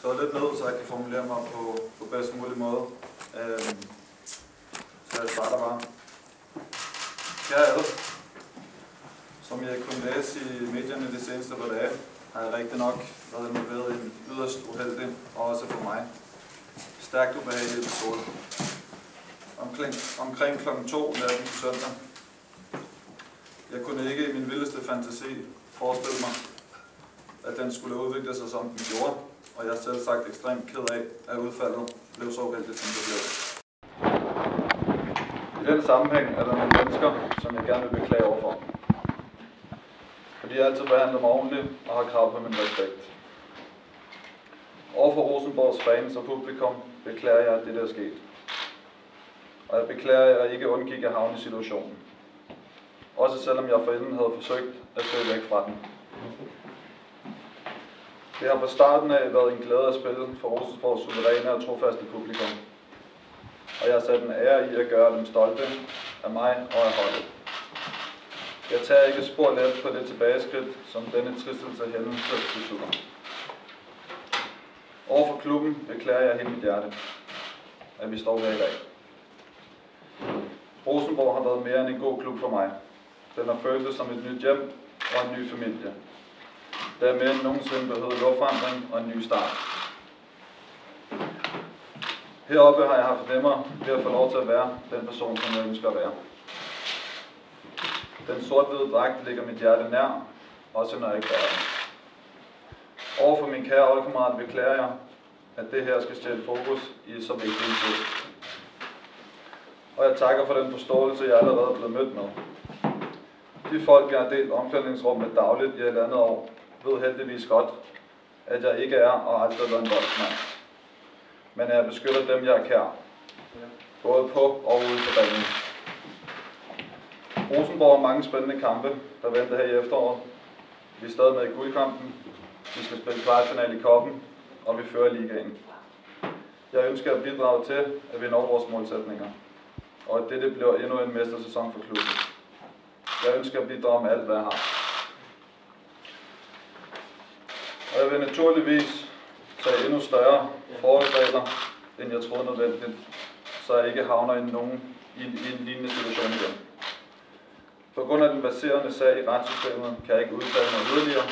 Så lidt ned, så jeg kan formulere mig på bedst mulig måde. Så jeg starter bare. Kære alle, som jeg kunne læse i medierne de seneste par dage, har jeg rigtig nok været involveret i en yderst uheldig, og også for mig, stærkt ubehagelig episode. Omkring kl. 2 natten på søndag. Jeg kunne ikke i min vildeste fantasi forestille mig, at den skulle udvikle sig, som den gjorde, og jeg er selv sagt ekstremt ked af, at udfaldet blev så uheldigt, som det blev. I den sammenhæng er der nogle mennesker, som jeg gerne vil beklage overfor. Fordi jeg altid behandler mig ordentligt og har krav på min respekt. Overfor Rosenborgs fans og publikum beklager jeg, at det der er sket. Og jeg beklager, at jeg ikke undgik at havne i situationen. Også selvom jeg forinden havde forsøgt at søge væk fra den. Det har fra starten af været en glæde at spille for Rosenborgs suveræne og trofaste publikum. Og jeg har sat en ære i at gøre dem stolte af mig og af holdet. Jeg tager ikke spor let på det tilbageskridt, som denne tristelse hændelse betyder. Overfor klubben beklager jeg hele mit hjerte, at vi står her i dag. Rosenborg har været mere end en god klub for mig. Den har føltes som et nyt hjem og en ny familie. Der er mere end nogensinde behøvet lovforandring og en ny start. Heroppe har jeg haft nemmere ved at få lov til at være den person, som jeg ønsker at være. Den sort-hvide dragt ligger mit hjerte nær, også når jeg ikke er den. Overfor min kære holdkammerat beklager jeg, at det her skal stjæle fokus i så vigtig en tid. Og jeg takker for den forståelse, jeg allerede er blevet mødt med. De folk, jeg har delt omklædningsrummet dagligt i et andet år, ved heldigvis godt, at jeg ikke er og aldrig er en voldsmand. Men jeg beskytter dem, jeg er kær. Både på og ude på banen. Rosenborg har mange spændende kampe, der venter her i efteråret. Vi er stadig med i guldkampen. Vi skal spille kvartfinal i koppen, og vi fører ligaen. Jeg ønsker at bidrage til, at vi når vores målsætninger. Og at dette bliver endnu en mestersæson for klubben. Jeg ønsker at bidrage med alt, hvad jeg har. Og jeg vil naturligvis tage endnu større forholdsregler, end jeg troede nødvendigt, så jeg ikke havner i en lignende situation igen. På grund af den baserende sag i retssystemet kan jeg ikke udtale mig yderligere,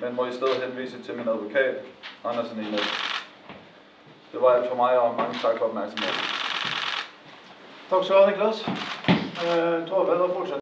men må i stedet henvise til min advokat, Anders Nielsen. Det var alt for mig, og mange tak for opmærksomheden. Tak skal du have, Niklas. Du har været og fortsat.